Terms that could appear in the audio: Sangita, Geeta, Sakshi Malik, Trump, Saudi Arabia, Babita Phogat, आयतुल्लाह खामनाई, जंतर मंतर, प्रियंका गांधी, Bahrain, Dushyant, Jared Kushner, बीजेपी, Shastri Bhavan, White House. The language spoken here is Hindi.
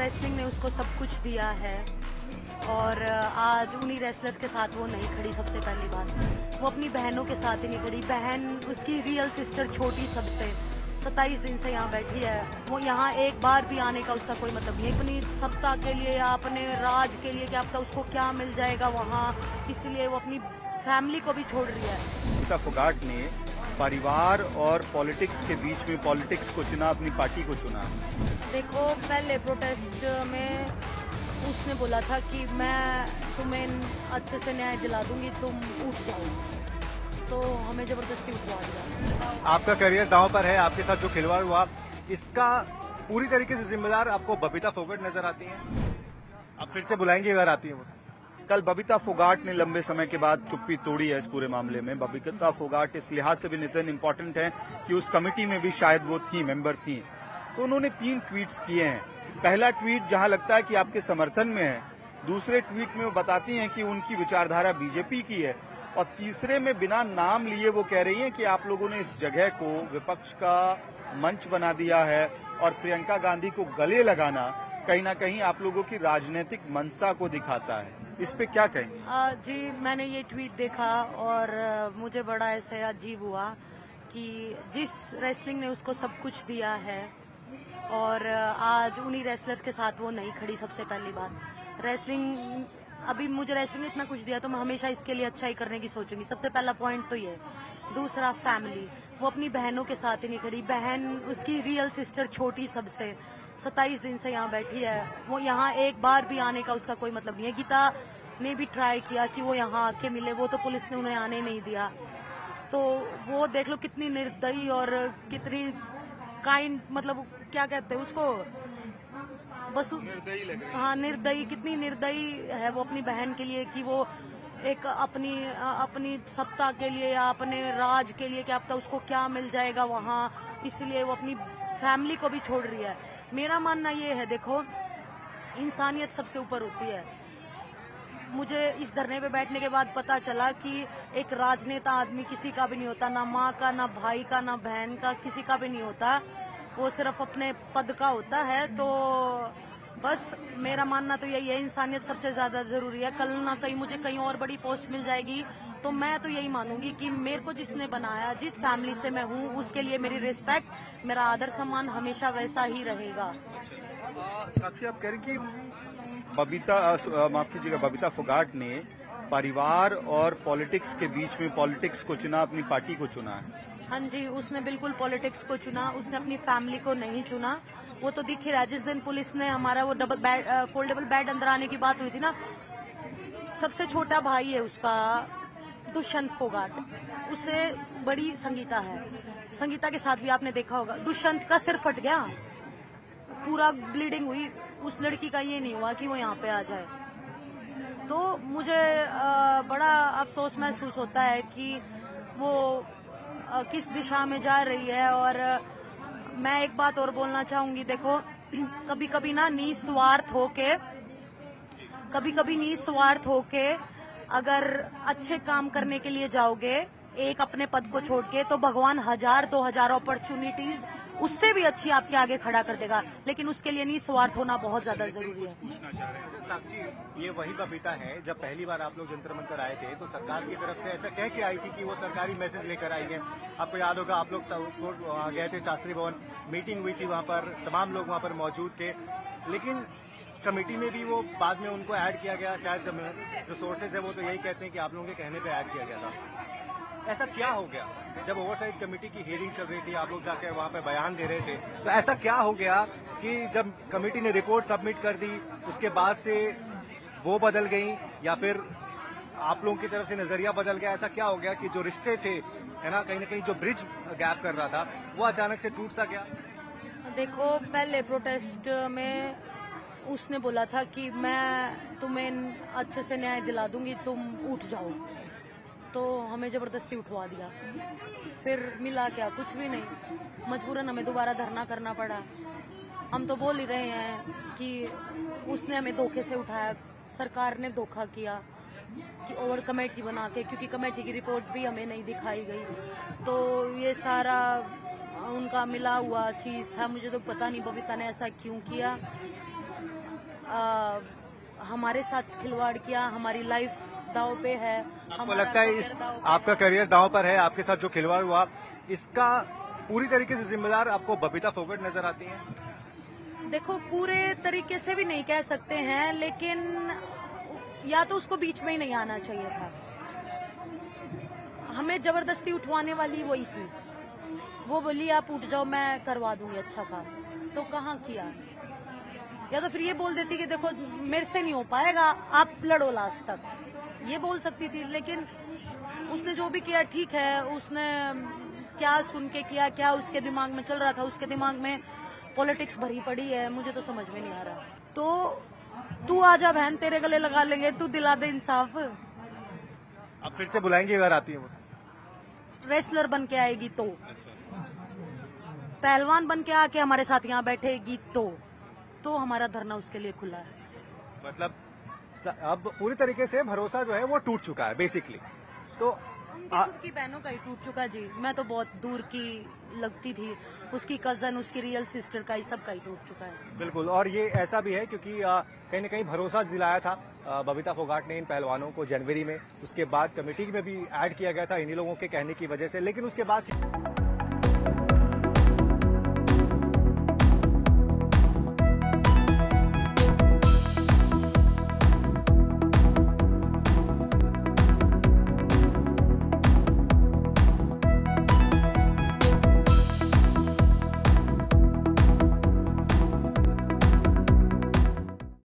रेसलिंग ने उसको सब कुछ दिया है और आज उन्हीं रेसलर्स के साथ वो नहीं खड़ी। सबसे पहली बात वो अपनी बहनों के साथ ही नहीं खड़ी। बहन उसकी रियल सिस्टर छोटी सबसे 27 दिन से यहाँ बैठी है। वो यहाँ एक बार भी आने का उसका कोई मतलब नहीं। अपनी सत्ता के लिए या अपने राज के लिए क्या पता उसको क्या मिल जाएगा वहाँ, इसलिए वो अपनी फैमिली को भी छोड़ रही है। बबीता फोगाट ने परिवार और पॉलिटिक्स के बीच में पॉलिटिक्स को चुना, अपनी पार्टी को चुना। देखो पहले प्रोटेस्ट में उसने बोला था कि मैं तुम्हें अच्छे से न्याय दिला दूंगी, तुम उठ जाओ, तो हमें जबरदस्ती उठवा। आपका करियर दांव पर है, आपके साथ जो खिलवाड़ हुआ इसका पूरी तरीके से जिम्मेदार आपको बबीता फोगाट नजर आती है? आप फिर से बुलाएंगे अगर आती है वो? कल बबीता फोगाट ने लंबे समय के बाद चुप्पी तोड़ी है इस पूरे मामले में। बबीता फोगाट इस लिहाज से भी नितिन इम्पोर्टेंट है कि उस कमेटी में भी शायद वो थी, मेंबर थी। तो उन्होंने 3 ट्वीट किए हैं। पहला ट्वीट जहाँ लगता है कि आपके समर्थन में है, दूसरे ट्वीट में वो बताती है कि उनकी विचारधारा बीजेपी की है, और तीसरे में बिना नाम लिए वो कह रही हैं कि आप लोगों ने इस जगह को विपक्ष का मंच बना दिया है और प्रियंका गांधी को गले लगाना कहीं ना कहीं आप लोगों की राजनीतिक मंशा को दिखाता है। इस पे क्या कहेंगे? जी मैंने ये ट्वीट देखा और मुझे बड़ा ऐसे अजीब हुआ कि जिस रेसलिंग ने उसको सब कुछ दिया है और आज उन्हीं रेसलर्स के साथ वो नहीं खड़ी। सबसे पहली बात रेसलिंग, अभी मुझे रेसलिंग ने इतना कुछ दिया तो मैं हमेशा इसके लिए अच्छा ही करने की सोचूंगी। सबसे पहला पॉइंट तो ये। दूसरा फैमिली, वो अपनी बहनों के साथ ही नहीं खड़ी। बहन उसकी रियल सिस्टर छोटी सबसे 27 दिन से यहाँ बैठी है। वो यहाँ एक बार भी आने का उसका कोई मतलब नहीं है। गीता ने भी ट्राई किया कि वो यहाँ आके मिले, वो तो पुलिस ने उन्हें आने नहीं दिया। तो वो देख लो कितनी निर्दयी और कितनी काइंड, मतलब क्या कहते हैं उसको, बस हाँ निर्दयी, कितनी निर्दयी है वो अपनी बहन के लिए कि वो एक अपनी सत्ता के लिए या अपने राज के लिए क्या पता उसको क्या मिल जाएगा वहाँ, इसलिए वो अपनी फैमिली को भी छोड़ रही है। मेरा मानना ये है, देखो इंसानियत सबसे ऊपर होती है। मुझे इस धरने पे बैठने के बाद पता चला कि एक राजनेता आदमी किसी का भी नहीं होता, ना माँ का, ना भाई का, ना बहन का, किसी का भी नहीं होता। वो सिर्फ अपने पद का होता है। तो बस मेरा मानना तो यही है, इंसानियत सबसे ज्यादा जरूरी है। कल ना कहीं मुझे कहीं और बड़ी पोस्ट मिल जाएगी, तो मैं तो यही मानूंगी कि मेरे को जिसने बनाया, जिस फैमिली से मैं हूँ, उसके लिए मेरी रिस्पेक्ट, मेरा आदर सम्मान हमेशा वैसा ही रहेगा। साक्षी, आप कह रही कि बबीता फोगाट ने परिवार और पॉलिटिक्स के बीच में पॉलिटिक्स को चुना, अपनी पार्टी को चुना है। हाँ जी, उसने बिल्कुल पॉलिटिक्स को चुना, उसने अपनी फैमिली को नहीं चुना। वो तो दिख ही रहा है, जिस दिन पुलिस ने हमारा वो फोल्डेबल बेड अंदर आने की बात हुई थी ना, सबसे छोटा भाई है उसका दुष्यंत फोगाट, उसे बड़ी संगीता है। संगीता के साथ भी आपने देखा होगा, दुष्यंत का सिर फट गया, पूरा ब्लीडिंग हुई, उस लड़की का ये नहीं हुआ कि वो यहाँ पे आ जाए। तो मुझे बड़ा अफसोस महसूस होता है कि वो किस दिशा में जा रही है। और मैं एक बात और बोलना चाहूंगी, देखो कभी कभी ना निस्वार्थ होके अगर अच्छे काम करने के लिए जाओगे एक अपने पद को छोड़ के, तो भगवान 1000-2000 अपॉर्चुनिटीज उससे भी अच्छी आपके आगे खड़ा कर देगा, लेकिन उसके लिए निस्वार्थ होना बहुत ज्यादा जरूरी है। साक्षी, ये वही बबीता है जब पहली बार आप लोग जंतर मंतर आए थे तो सरकार की तरफ से ऐसा कह के आई थी कि वो सरकारी मैसेज लेकर आई है। आपको याद होगा, आप लोग गए थे शास्त्री भवन, मीटिंग हुई थी वहाँ पर, तमाम लोग वहाँ पर मौजूद थे, लेकिन कमेटी में भी वो बाद में उनको ऐड किया गया। शायद जो सोर्सेज है वो तो यही कहते हैं कि आप लोगों के कहने पर ऐड किया गया था। ऐसा क्या हो गया? जब ओवरसाइड कमेटी की हियरिंग चल रही थी, आप लोग जाकर वहाँ पे बयान दे रहे थे, तो ऐसा क्या हो गया कि जब कमेटी ने रिपोर्ट सबमिट कर दी उसके बाद से वो बदल गई, या फिर आप लोगों की तरफ से नजरिया बदल गया? ऐसा क्या हो गया कि जो रिश्ते थे, है ना कहीं जो ब्रिज गैप कर रहा था, वो अचानक से टूट सा गया? देखो पहले प्रोटेस्ट में उसने बोला था कि मैं तुम्हें अच्छे से न्याय दिला दूंगी, तुम उठ जाओ, तो हमें जबरदस्ती उठवा दिया। फिर मिला क्या? कुछ भी नहीं, मजबूरन हमें दोबारा धरना करना पड़ा। हम तो बोल ही रहे हैं कि उसने हमें धोखे से उठाया, सरकार ने धोखा किया कि ओवर कमेटी बना के, क्योंकि कमेटी की रिपोर्ट भी हमें नहीं दिखाई गई। तो ये सारा उनका मिला हुआ चीज था। मुझे तो पता नहीं बबीता ने ऐसा क्यों किया। हमारे साथ खिलवाड़ किया, हमारी लाइफ दांव पे है। आपको लगता है इस आपका करियर दांव पर है, आपके साथ जो खिलवाड़ हुआ इसका पूरी तरीके से जिम्मेदार आपको बबीता फोगाट नजर आती है? देखो, पूरे तरीके से भी नहीं कह सकते हैं, लेकिन या तो उसको बीच में ही नहीं आना चाहिए था। हमें जबरदस्ती उठवाने वाली वही थी, वो बोली आप उठ जाओ मैं करवा दूंगी, अच्छा था तो कहाँ किया। या तो फिर ये बोल देती कि देखो मेरे से नहीं हो पाएगा, आप लड़ो लास्ट तक, ये बोल सकती थी। लेकिन उसने जो भी किया ठीक है, उसने क्या सुन के किया, क्या उसके दिमाग में चल रहा था, उसके दिमाग में पॉलिटिक्स भरी पड़ी है, मुझे तो समझ में नहीं आ रहा। तो तू आजा बहन तेरे गले लगा लेंगे, तू दिला दे इंसाफ। आप फिर से बुलाएंगे अगर आती है वो? रेस्लर बन के आएगी तो, पहलवान बन के आके हमारे साथ यहाँ बैठेगी तो हमारा धरना उसके लिए खुला है। मतलब अब पूरी तरीके से भरोसा जो है वो टूट चुका है बेसिकली, तो उनकी बहनों का ही टूट चुका। जी मैं तो बहुत दूर की लगती थी, उसकी कजन, उसकी रियल सिस्टर का ही, सबका ही टूट चुका है। बिल्कुल, और ये ऐसा भी है क्योंकि कहीं ना कहीं भरोसा दिलाया था बबीता फोगाट ने इन पहलवानों को जनवरी में, उसके बाद कमेटी में भी ऐड किया गया था इन्हीं लोगों के कहने की वजह से, लेकिन उसके बाद